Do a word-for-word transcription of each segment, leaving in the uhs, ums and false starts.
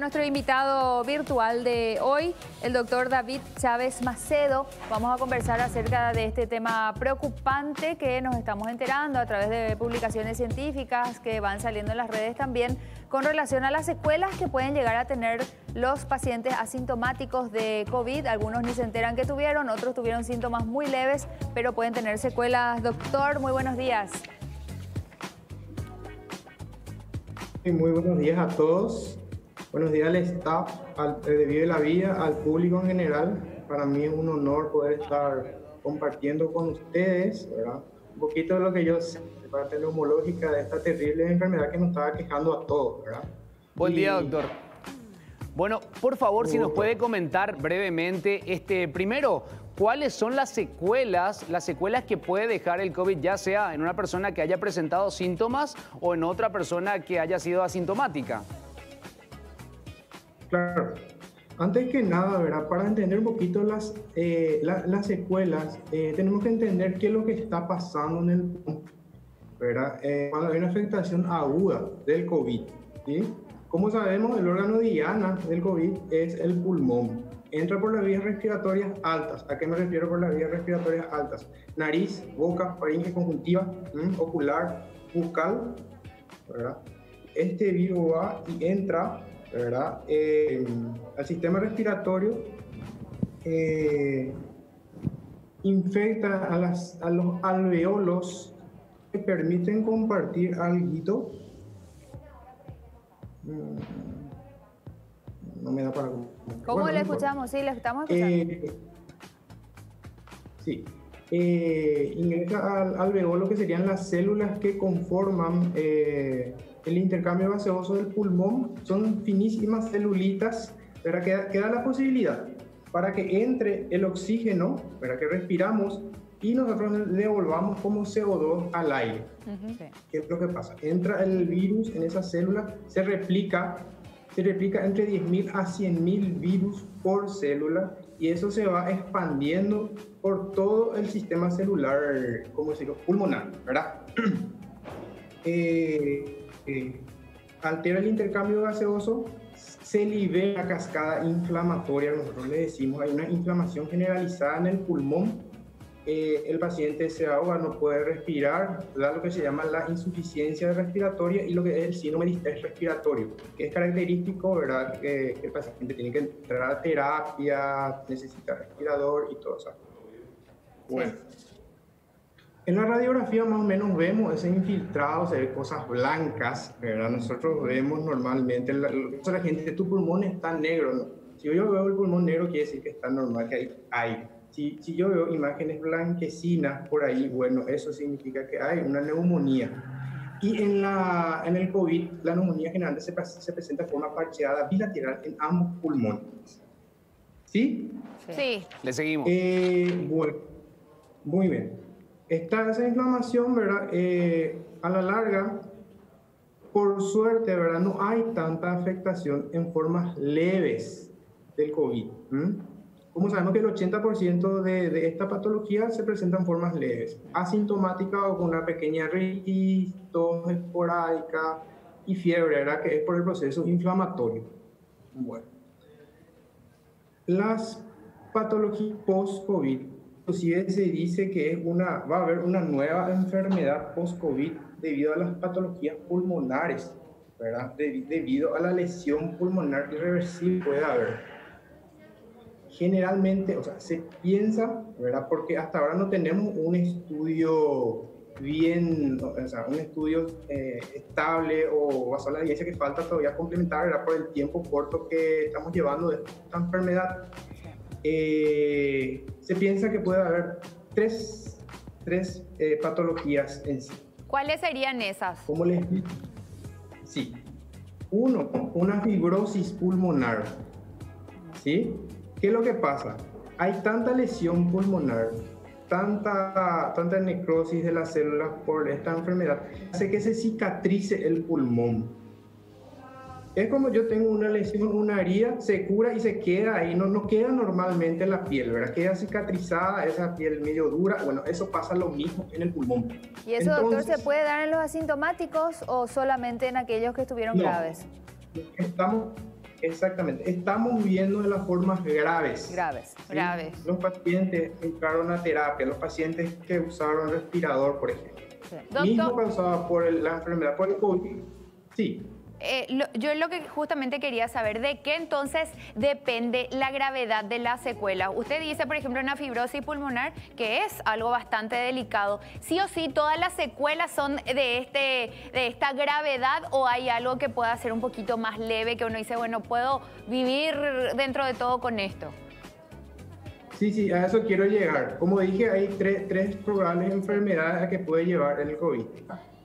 nuestro invitado virtual de hoy, el doctor David Chávez Macedo. Vamos a conversar acerca de este tema preocupante que nos estamos enterando a través de publicaciones científicas que van saliendo en las redes también con relación a las secuelas que pueden llegar a tener los pacientes asintomáticos de COVID. Algunos ni se enteran que tuvieron, otros tuvieron síntomas muy leves, pero pueden tener secuelas. Doctor, muy buenos días. Muy buenos días a todos. Buenos días al staff, al, de Vive la Vida, al público en general. Para mí es un honor poder estar compartiendo con ustedes, ¿verdad?, un poquito de lo que yo sé, de parte neumológica, de esta terrible enfermedad que nos está quejando a todos, ¿verdad? Buen y... día, doctor. Bueno, por favor, si nos puede comentar brevemente, este, primero, ¿cuáles son las secuelas, las secuelas que puede dejar el COVID, ya sea en una persona que haya presentado síntomas o en otra persona que haya sido asintomática? Claro. Antes que nada, ¿verdad?, para entender un poquito las, eh, la, las secuelas, eh, tenemos que entender qué es lo que está pasando en el pulmón, ¿verdad? Eh, cuando hay una afectación aguda del COVID, ¿sí? Como sabemos, el órgano diana del COVID es el pulmón. Entra por las vías respiratorias altas. ¿A qué me refiero por las vías respiratorias altas? Nariz, boca, faringe conjuntiva, ¿sí?, ocular, bucal, ¿verdad? Este virus va y entra, ¿verdad?, Eh, el sistema respiratorio, eh, infecta a, las, a los alveolos que permiten compartir alguito. No me da para... ¿Cómo bueno, le escuchamos? Sí, le estamos escuchando. Eh, sí. Eh, ingresa al alveolo, que serían las células que conforman... Eh, el intercambio gaseoso del pulmón. Son finísimas celulitas, ¿verdad?, que, da, que da la posibilidad para que entre el oxígeno, ¿verdad?, que respiramos, y nosotros devolvamos como C O dos al aire. Uh-huh. ¿Qué es lo que pasa? Entra el virus en esas células, se replica, se replica entre diez mil a cien mil virus por célula, y eso se va expandiendo por todo el sistema celular, ¿cómo decirlo?, pulmonar, ¿verdad? eh... Eh, altera el intercambio gaseoso, se libera la cascada inflamatoria, nosotros le decimos, hay una inflamación generalizada en el pulmón, eh, el paciente se ahoga, no puede respirar, da lo que se llama la insuficiencia respiratoria y lo que es el síndrome de estrés respiratorio, que es característico, ¿verdad?, que eh, el paciente tiene que entrar a terapia, necesita respirador y todo eso. Bueno. Sí. En la radiografía más o menos vemos ese infiltrado, se ve cosas blancas, ¿verdad? Nosotros vemos normalmente, la, la gente, tu pulmón está negro, ¿no? Si yo veo el pulmón negro, quiere decir que está normal, que hay aire. Si, si yo veo imágenes blanquecinas por ahí, bueno, eso significa que hay una neumonía. Y en, la, en el COVID, la neumonía generalmente se, se presenta de forma parcheada bilateral en ambos pulmones. ¿Sí? Sí. Le seguimos. Eh, bueno, muy bien. Esta, esa inflamación, ¿verdad?, Eh, a la larga, por suerte, ¿verdad?, no hay tanta afectación en formas leves del COVID. ¿Mm? Como sabemos que el ochenta por ciento de, de esta patología se presenta en formas leves, asintomática o con una pequeña rinitis, tos esporádica y fiebre, ¿verdad?, que es por el proceso inflamatorio. Bueno, las patologías post-COVID, inclusive se dice que es una, va a haber una nueva enfermedad post-COVID debido a las patologías pulmonares, ¿verdad?, De, debido a la lesión pulmonar irreversible puede haber. Generalmente, o sea, se piensa, ¿verdad?, porque hasta ahora no tenemos un estudio bien, o sea, un estudio eh, estable o basado en la evidencia que falta todavía complementar, ¿verdad?, por el tiempo corto que estamos llevando de esta enfermedad. Eh, se piensa que puede haber tres, tres eh, patologías en sí. ¿Cuáles serían esas? ¿Cómo les digo? Sí. Uno, una fibrosis pulmonar. ¿Sí? ¿Qué es lo que pasa? Hay tanta lesión pulmonar, tanta, tanta necrosis de las células por esta enfermedad, hace que se cicatrice el pulmón. Es como yo tengo una lesión, una herida, se cura y se queda ahí, no, no queda normalmente en la piel, ¿verdad? Queda cicatrizada, esa piel medio dura, bueno, eso pasa lo mismo en el pulmón. ¿Y eso, entonces, doctor, se puede dar en los asintomáticos o solamente en aquellos que estuvieron no, graves? Estamos Exactamente. Estamos viendo de las formas graves. Graves, ¿sí? graves. Los pacientes entraron a terapia, los pacientes que usaron respirador, por ejemplo. Sí. Mismo causado por el, la enfermedad, por el COVID. Sí. Eh, lo, yo lo que justamente quería saber, ¿de qué entonces depende la gravedad de la secuela? Usted dice, por ejemplo, una fibrosis pulmonar, que es algo bastante delicado. ¿Sí o sí todas las secuelas son de, este, de esta gravedad o hay algo que pueda ser un poquito más leve, que uno dice, bueno, puedo vivir dentro de todo con esto? Sí, sí, a eso quiero llegar. Como dije, hay tres, tres probables enfermedades a que puede llevar el COVID.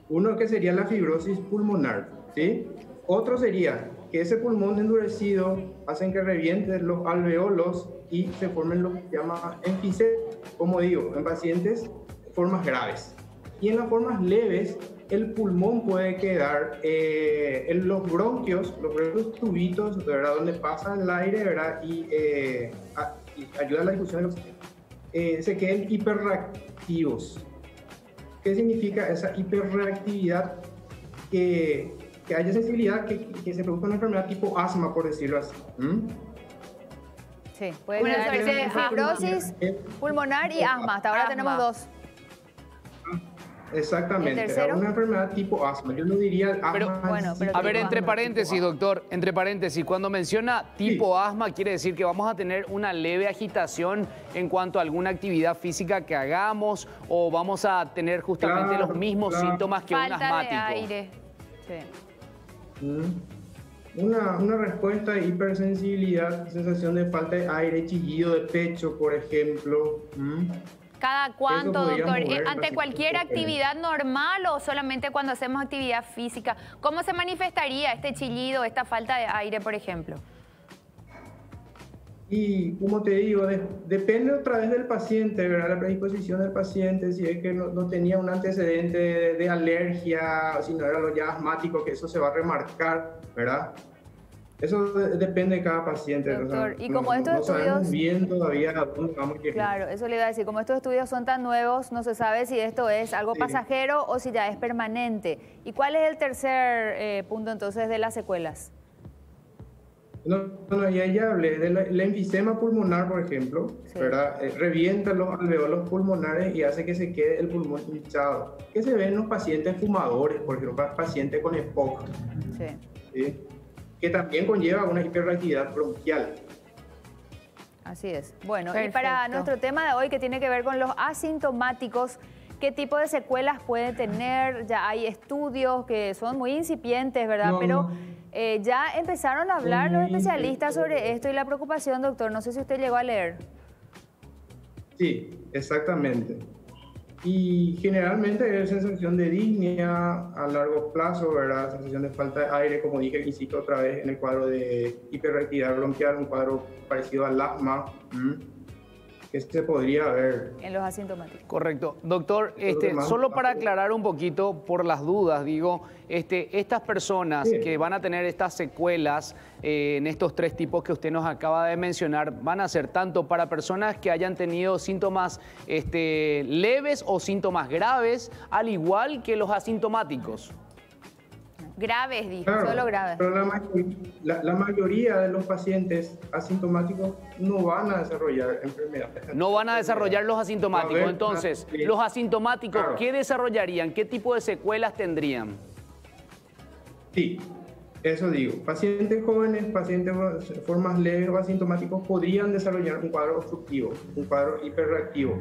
Uno que sería la fibrosis pulmonar, ¿sí? Otro sería que ese pulmón endurecido hacen que revienten los alveolos y se formen lo que se llama enfisema, como digo, en pacientes formas graves. Y en las formas leves, el pulmón puede quedar eh, en los bronquios, los bronquios tubitos, ¿verdad? Donde pasa el aire, ¿verdad? Y, eh, a, y ayuda a la difusión del oxígeno. Eh, se queden hiperreactivos. ¿Qué significa esa hiperreactividad? Que, que haya sensibilidad, que, que se produzca una enfermedad tipo asma, por decirlo así. ¿Mm? Sí, puede ser fibrosis pulmonar y asma. Hasta ahora asma. Tenemos dos. Exactamente, una enfermedad tipo asma. Yo no diría asma. Pero, bueno, pero a ver, entre paréntesis, doctor, entre paréntesis, cuando menciona tipo sí. asma, quiere decir que vamos a tener una leve agitación en cuanto a alguna actividad física que hagamos o vamos a tener justamente claro, los mismos claro. síntomas que Falta un asmático. Falta de aire. Sí. ¿Mm? Una, una respuesta de hipersensibilidad, sensación de falta de aire, chillido de pecho, por ejemplo. ¿Mm? ¿Cada cuánto, doctor? ¿Ante cualquier actividad normal o solamente cuando hacemos actividad física? ¿Cómo se manifestaría este chillido, esta falta de aire, por ejemplo? Y, como te digo, de, depende otra vez del paciente, ¿verdad? La predisposición del paciente, si es que no, no tenía un antecedente de, de alergia, si no era lo ya asmático, que eso se va a remarcar, ¿verdad? Eso depende de cada paciente. Doctor, o sea, y como no, estos no estudios... sabemos bien todavía a dónde vamos a llegar. Claro, eso le iba a decir. Como estos estudios son tan nuevos, no se sabe si esto es algo sí. pasajero o si ya es permanente. ¿Y cuál es el tercer eh, punto, entonces, de las secuelas? No, no ya, ya hablé de la, la enfisema pulmonar, por ejemplo, sí. ¿verdad? Eh, revienta los alveolos pulmonares y hace que se quede el pulmón hinchado. Que se ve en los pacientes fumadores, por ejemplo, pacientes con E P O C. Sí. ¿Sí? Que también conlleva una hiperreactividad bronquial. Así es. Bueno, perfecto. Y para nuestro tema de hoy, que tiene que ver con los asintomáticos, ¿qué tipo de secuelas puede tener? Ya hay estudios que son muy incipientes, ¿verdad? No, Pero eh, ya empezaron a hablar los especialistas sobre esto y la preocupación, doctor. No sé si usted llegó a leer. Sí, exactamente. Y generalmente es sensación de disnea a largo plazo, ¿verdad? Sensación de falta de aire, como dije, insisto otra vez en el cuadro de hiperreactividad bronquial, un cuadro parecido al asma, que se podría ver. En los asintomáticos. Correcto. Doctor, este, solo para aclarar un poquito, por las dudas, digo, este, estas personas sí. que van a tener estas secuelas eh, en estos tres tipos que usted nos acaba de mencionar, ¿van a ser tanto para personas que hayan tenido síntomas este, leves o síntomas graves, al igual que los asintomáticos? Graves, dije, claro, solo graves. Pero la, ma la, la mayoría de los pacientes asintomáticos no van a desarrollar enfermedades. No van a desarrollar los asintomáticos. Ver, Entonces, sí. los asintomáticos, claro. ¿qué desarrollarían? ¿Qué tipo de secuelas tendrían? Sí, eso digo. Pacientes jóvenes, pacientes formas leves o asintomáticos podrían desarrollar un cuadro obstructivo, un cuadro hiperreactivo.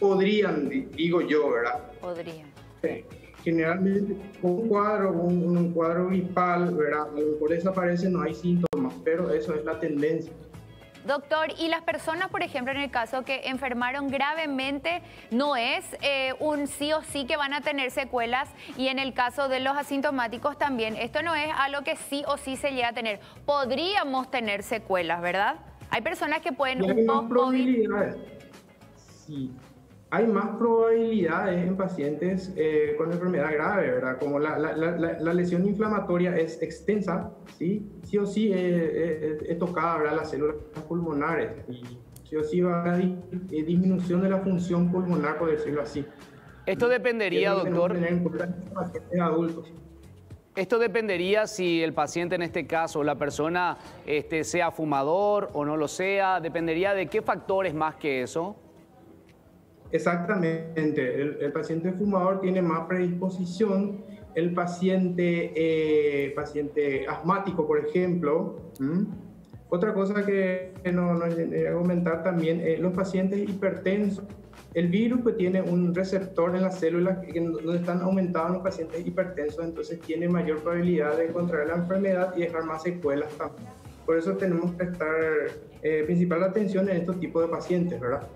Podrían, digo yo, ¿verdad? Podrían. Sí. Generalmente un cuadro, un, un cuadro gripal, ¿verdad? Por eso aparece, no hay síntomas, pero eso es la tendencia. Doctor, y las personas, por ejemplo, en el caso que enfermaron gravemente, ¿no es eh, un sí o sí que van a tener secuelas? Y en el caso de los asintomáticos también, esto no es algo que sí o sí se llega a tener. Podríamos tener secuelas, ¿verdad? Hay personas que pueden... Hay más probabilidades. Sí. Hay más probabilidades en pacientes eh, con enfermedad grave, ¿verdad? Como la, la, la, la lesión inflamatoria es extensa, ¿sí? Sí o sí es, es, es tocada, ¿verdad? Las células pulmonares. Y sí o sí va a haber eh, disminución de la función pulmonar, por decirlo así. Esto dependería, doctor. Tenemos que tener en cuenta a los pacientes adultos. Esto dependería si el paciente en este caso, la persona este, sea fumador o no lo sea, dependería de qué factores más que eso. Exactamente, el, el paciente fumador tiene más predisposición, el paciente, eh, paciente asmático, por ejemplo. ¿Mm? Otra cosa que no, no voy a comentar también, eh, los pacientes hipertensos. El virus pues, tiene un receptor en las células que, donde están aumentados los pacientes hipertensos, entonces tiene mayor probabilidad de contraer la enfermedad y dejar más secuelas también. Por eso tenemos que prestar eh, principal atención en estos tipos de pacientes, ¿verdad?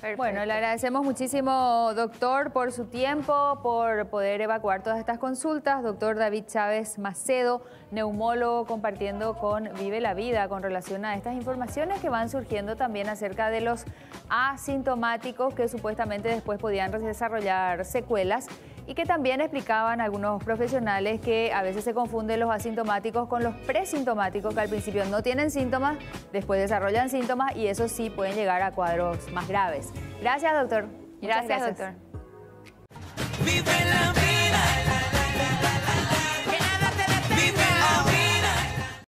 Perfecto. Bueno, le agradecemos muchísimo, doctor, por su tiempo, por poder evacuar todas estas consultas. Doctor David Chávez Macedo, neumólogo, compartiendo con Vive la Vida con relación a estas informaciones que van surgiendo también acerca de los asintomáticos que supuestamente después podían desarrollar secuelas y que también explicaban algunos profesionales que a veces se confunden los asintomáticos con los presintomáticos, que al principio no tienen síntomas, después desarrollan síntomas y eso sí pueden llegar a cuadros más graves. Gracias, doctor. Gracias, gracias, doctor.